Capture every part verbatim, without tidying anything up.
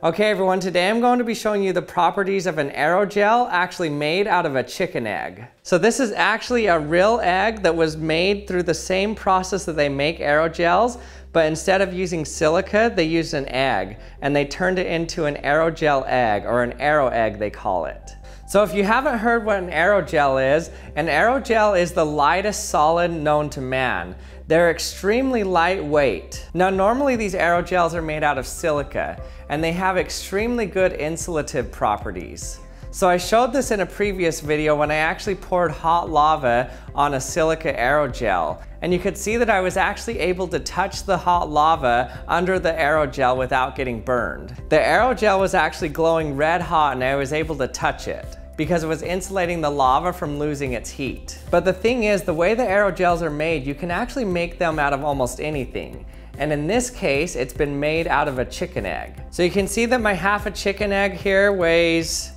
Okay everyone, today I'm going to be showing you the properties of an aerogel actually made out of a chicken egg. So this is actually a real egg that was made through the same process that they make aerogels, but instead of using silica, they used an egg, and they turned it into an aerogel egg, or an aeroegg they call it. So if you haven't heard what an aerogel is, an aerogel is the lightest solid known to man. They're extremely lightweight. Now normally these aerogels are made out of silica, and they have extremely good insulative properties. So I showed this in a previous video when I actually poured hot lava on a silica aerogel. And you could see that I was actually able to touch the hot lava under the aerogel without getting burned. The aerogel was actually glowing red hot and I was able to touch it because it was insulating the lava from losing its heat. But the thing is, the way the aerogels are made, you can actually make them out of almost anything. And in this case, it's been made out of a chicken egg. So you can see that my half a chicken egg here weighs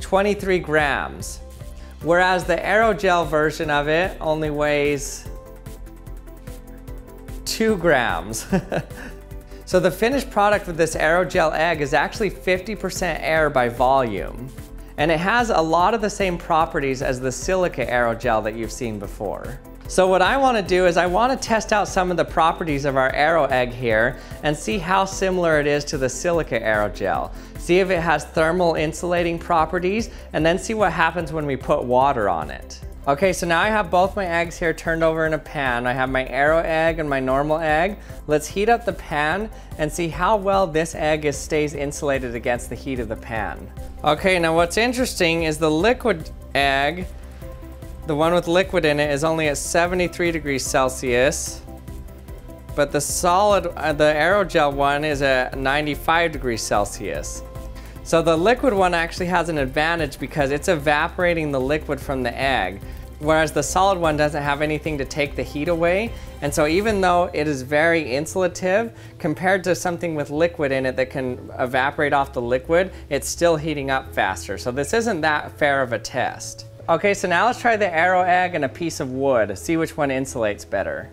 twenty-three grams, whereas the aerogel version of it only weighs two grams. So the finished product of this aerogel egg is actually fifty percent air by volume. And it has a lot of the same properties as the silica aerogel that you've seen before. So what I want to do is I want to test out some of the properties of our aeroegg here and see how similar it is to the silica aerogel. See if it has thermal insulating properties, and then see what happens when we put water on it. Okay, so now I have both my eggs here turned over in a pan. I have my aeroegg and my normal egg. Let's heat up the pan and see how well this egg is, stays insulated against the heat of the pan. Okay, now what's interesting is the liquid egg, the one with liquid in it, is only at seventy-three degrees Celsius, but the solid, uh, the aerogel one is at ninety-five degrees Celsius. So the liquid one actually has an advantage because it's evaporating the liquid from the egg, whereas the solid one doesn't have anything to take the heat away. And so even though it is very insulative, compared to something with liquid in it that can evaporate off the liquid, it's still heating up faster. So this isn't that fair of a test. Okay, so now let's try the aeroegg and a piece of wood, see which one insulates better.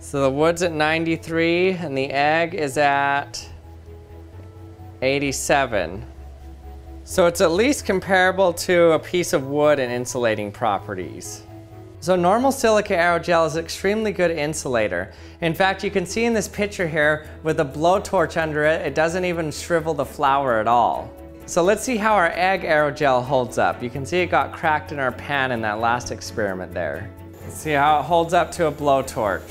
So the wood's at ninety-three and the egg is at eighty-seven. So it's at least comparable to a piece of wood in insulating properties. So normal silica aerogel is an extremely good insulator. In fact, you can see in this picture here with a blowtorch under it, it doesn't even shrivel the flower at all. So let's see how our egg aerogel holds up. You can see it got cracked in our pan in that last experiment there. Let's see how it holds up to a blowtorch.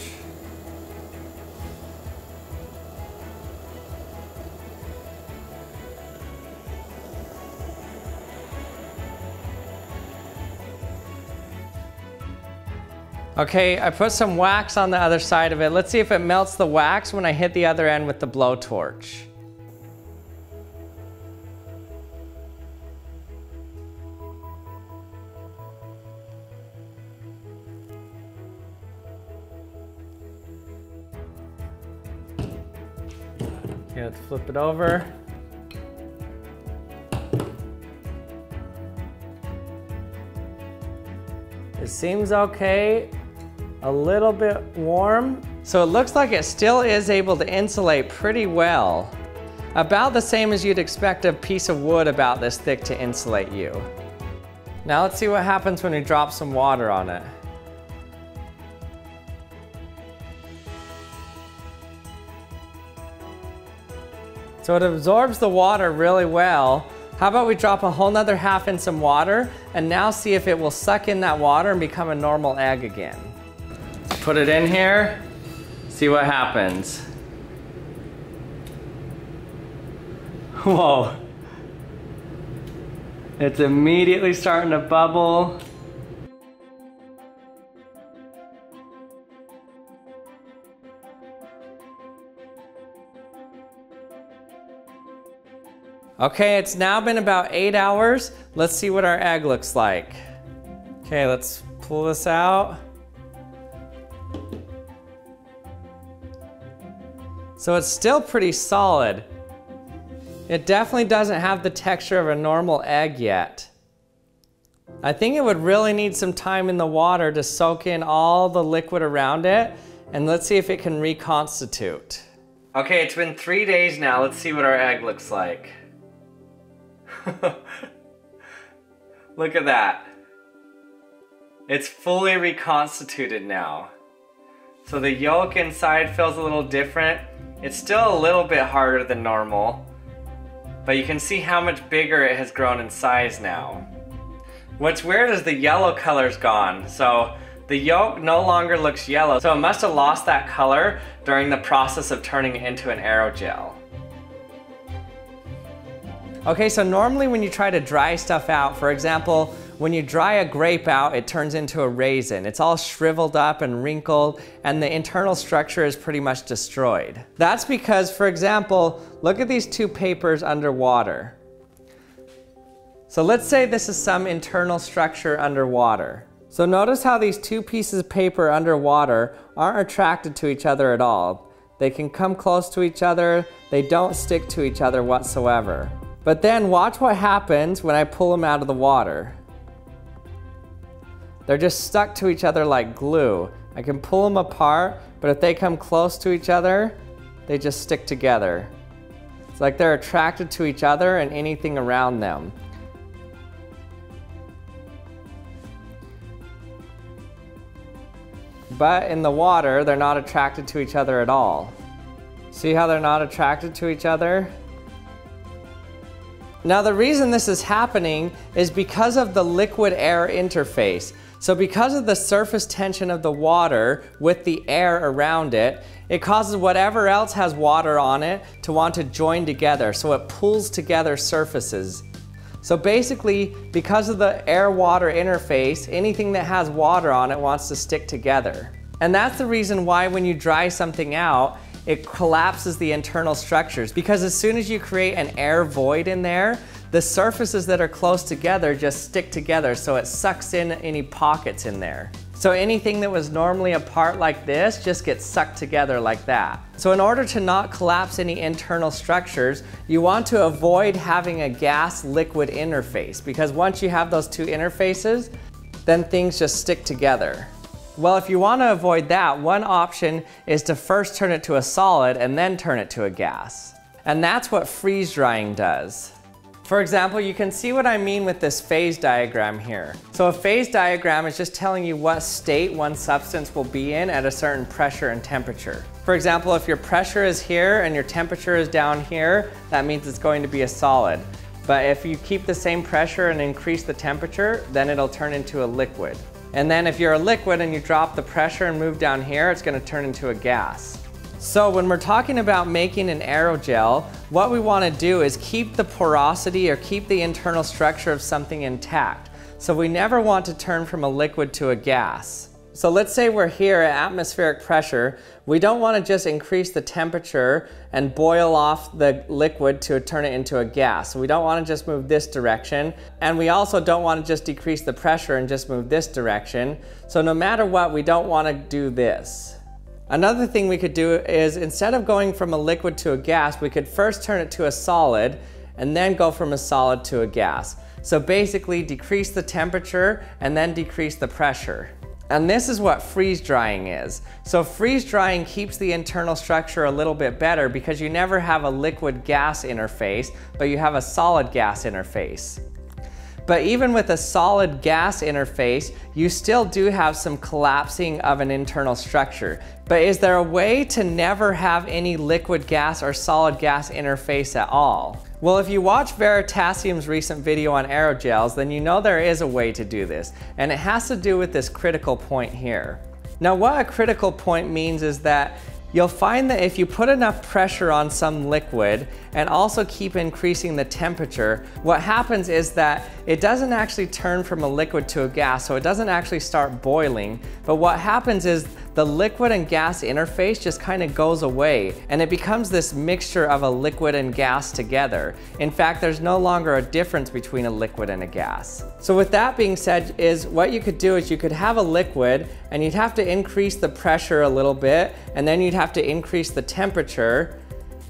Okay, I put some wax on the other side of it. Let's see if it melts the wax when I hit the other end with the blowtorch. Okay, let's flip it over. It seems okay, a little bit warm. So it looks like it still is able to insulate pretty well. About the same as you'd expect a piece of wood about this thick to insulate you. Now let's see what happens when we drop some water on it. So it absorbs the water really well. How about we drop a whole nother half in some water and now see if it will suck in that water and become a normal egg again. Put it in here, see what happens. Whoa. It's immediately starting to bubble. Okay, it's now been about eight hours. Let's see what our egg looks like. Okay, let's pull this out. So it's still pretty solid. It definitely doesn't have the texture of a normal egg yet. I think it would really need some time in the water to soak in all the liquid around it, and let's see if it can reconstitute. Okay, it's been three days now. Let's see what our egg looks like. Look at that. It's fully reconstituted now. So the yolk inside feels a little different. It's still a little bit harder than normal, but you can see how much bigger it has grown in size now. What's weird is the yellow color's gone, so the yolk no longer looks yellow, so it must have lost that color during the process of turning it into an aerogel. Okay, so normally when you try to dry stuff out, for example, when you dry a grape out, it turns into a raisin. It's all shriveled up and wrinkled, and the internal structure is pretty much destroyed. That's because, for example, look at these two papers underwater. So let's say this is some internal structure underwater. So notice how these two pieces of paper underwater aren't attracted to each other at all. They can come close to each other, they don't stick to each other whatsoever. But then watch what happens when I pull them out of the water. They're just stuck to each other like glue. I can pull them apart, but if they come close to each other, they just stick together. It's like they're attracted to each other and anything around them. But in the water, they're not attracted to each other at all. See how they're not attracted to each other? Now the reason this is happening is because of the liquid-air interface. So because of the surface tension of the water with the air around it, it causes whatever else has water on it to want to join together, so it pulls together surfaces. So basically, because of the air-water interface, anything that has water on it wants to stick together. And that's the reason why when you dry something out, it collapses the internal structures, because as soon as you create an air void in there, the surfaces that are close together just stick together, so it sucks in any pockets in there. So anything that was normally apart like this just gets sucked together like that. So in order to not collapse any internal structures, you want to avoid having a gas-liquid interface, because once you have those two interfaces, then things just stick together. Well, if you want to avoid that, one option is to first turn it to a solid and then turn it to a gas. And that's what freeze drying does. For example, you can see what I mean with this phase diagram here. So a phase diagram is just telling you what state one substance will be in at a certain pressure and temperature. For example, if your pressure is here and your temperature is down here, that means it's going to be a solid. But if you keep the same pressure and increase the temperature, then it'll turn into a liquid. And then if you're a liquid and you drop the pressure and move down here, it's going to turn into a gas. So when we're talking about making an aerogel, what we want to do is keep the porosity or keep the internal structure of something intact. So we never want to turn from a liquid to a gas. So let's say we're here at atmospheric pressure. We don't want to just increase the temperature and boil off the liquid to turn it into a gas. So we don't want to just move this direction. And we also don't want to just decrease the pressure and just move this direction. So no matter what, we don't want to do this. Another thing we could do is, instead of going from a liquid to a gas, we could first turn it to a solid and then go from a solid to a gas. So basically decrease the temperature and then decrease the pressure. And this is what freeze drying is. So freeze drying keeps the internal structure a little bit better, because you never have a liquid gas interface, but you have a solid gas interface. But even with a solid gas interface, you still do have some collapsing of an internal structure. But is there a way to never have any liquid gas or solid gas interface at all? Well, if you watch Veritasium's recent video on aerogels, then you know there is a way to do this, and it has to do with this critical point here. Now, what a critical point means is that you'll find that if you put enough pressure on some liquid and also keep increasing the temperature, what happens is that it doesn't actually turn from a liquid to a gas, so it doesn't actually start boiling. But what happens is the liquid and gas interface just kind of goes away, and it becomes this mixture of a liquid and gas together. In fact, there's no longer a difference between a liquid and a gas. So with that being said, is what you could do is you could have a liquid and you'd have to increase the pressure a little bit, and then you'd have have to increase the temperature,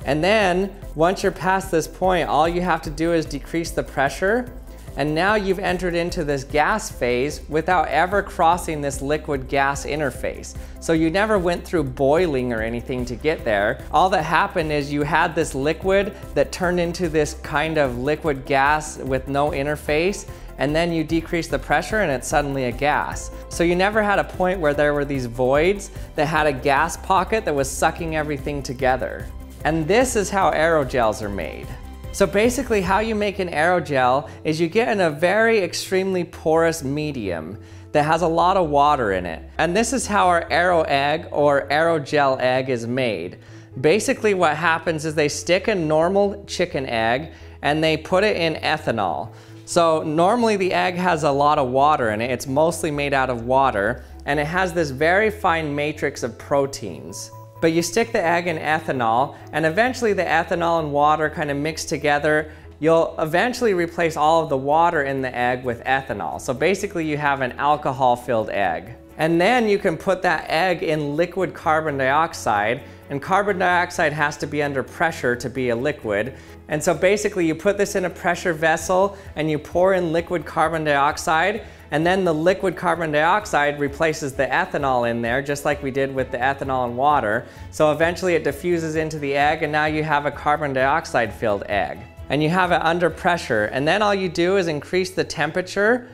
and then once you're past this point, all you have to do is decrease the pressure, And now you've entered into this gas phase without ever crossing this liquid gas interface. So you never went through boiling or anything to get there. All that happened is you had this liquid that turned into this kind of liquid gas with no interface, and then you decrease the pressure and it's suddenly a gas. So you never had a point where there were these voids that had a gas pocket that was sucking everything together. And this is how aerogels are made. So basically how you make an aerogel is you get in a very extremely porous medium that has a lot of water in it. And this is how our aeroegg or aerogel egg is made. Basically what happens is they stick a normal chicken egg and they put it in ethanol. So normally the egg has a lot of water in it. It's mostly made out of water and it has this very fine matrix of proteins. But you stick the egg in ethanol, and eventually the ethanol and water kind of mix together. You'll eventually replace all of the water in the egg with ethanol. So basically you have an alcohol-filled egg. And then you can put that egg in liquid carbon dioxide, and carbon dioxide has to be under pressure to be a liquid. And so basically you put this in a pressure vessel and you pour in liquid carbon dioxide, and then the liquid carbon dioxide replaces the ethanol in there, just like we did with the ethanol and water. So eventually it diffuses into the egg, and now you have a carbon dioxide filled egg. And you have it under pressure, and then all you do is increase the temperature,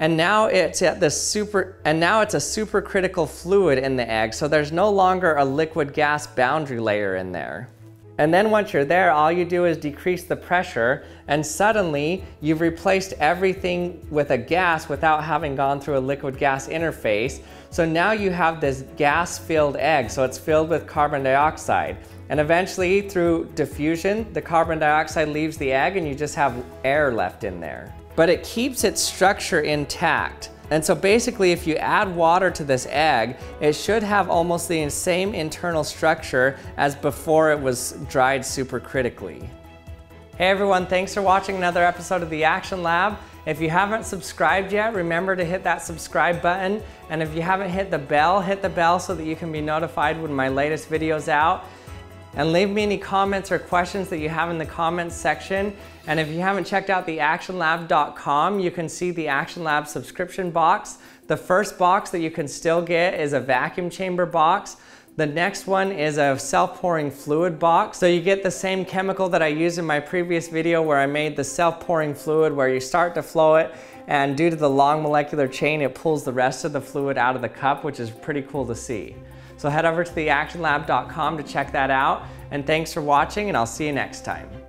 and now it's at the super, and now it's a supercritical fluid in the egg, so there's no longer a liquid gas boundary layer in there. And then once you're there, all you do is decrease the pressure, and suddenly you've replaced everything with a gas without having gone through a liquid gas interface. So now you have this gas-filled egg, so it's filled with carbon dioxide. And eventually, through diffusion, the carbon dioxide leaves the egg and you just have air left in there. But it keeps its structure intact. And so basically, if you add water to this egg, it should have almost the same internal structure as before it was dried supercritically. Hey everyone, thanks for watching another episode of The Action Lab. If you haven't subscribed yet, remember to hit that subscribe button. And if you haven't hit the bell, hit the bell so that you can be notified when my latest video's out. And leave me any comments or questions that you have in the comments section. And if you haven't checked out the action lab dot com, you can see the Action Lab subscription box. The first box that you can still get is a vacuum chamber box. The next one is a self-pouring fluid box. So you get the same chemical that I used in my previous video where I made the self-pouring fluid, where you start to flow it, and due to the long molecular chain, it pulls the rest of the fluid out of the cup, which is pretty cool to see. So head over to the action lab dot com to check that out. And thanks for watching, and I'll see you next time.